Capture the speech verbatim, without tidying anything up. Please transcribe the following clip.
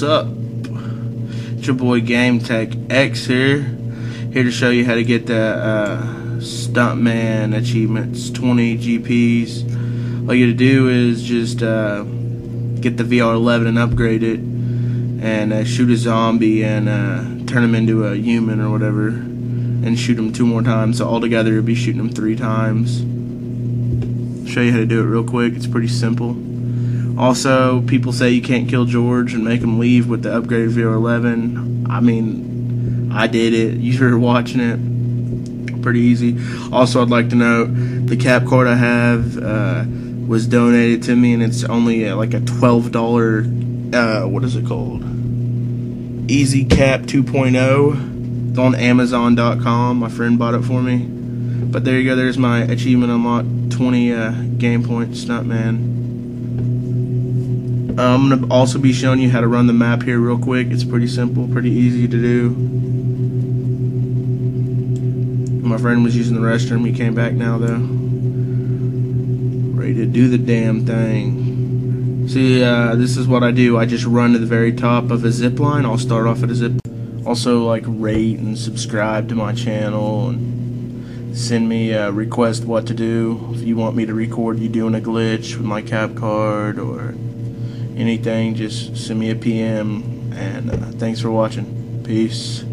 What's up? It's your boy Game Tech X here, here to show you how to get the uh, Stuntman Achievements twenty G Ps. All you got to do is just uh, get the V R eleven and upgrade it, and uh, shoot a zombie and uh, turn him into a human or whatever, and shoot him two more times. So altogether, you'll be shooting him three times. Show you how to do it real quick. It's pretty simple. Also, people say you can't kill George and make him leave with the upgraded V R eleven. I mean, I did it. You were watching it. Pretty easy. Also, I'd like to note the cap card I have uh, was donated to me, and it's only uh, like a twelve dollar, uh, what is it called? Easy Cap two point oh. It's on Amazon dot com. My friend bought it for me. But there you go. There's my achievement unlock. twenty uh, game points, Stuntman. Uh, I'm going to also be showing you how to run the map here real quick. It's pretty simple, pretty easy to do. My friend was using the restroom. He came back now, though. Ready to do the damn thing. See, uh, this is what I do. I just run to the very top of a zip line. I'll start off at a zip. Also, like, rate and subscribe to my channel, and send me a request what to do. If you want me to record you doing a glitch with my cap card or anything, just send me a P M. And uh, thanks for watching. Peace.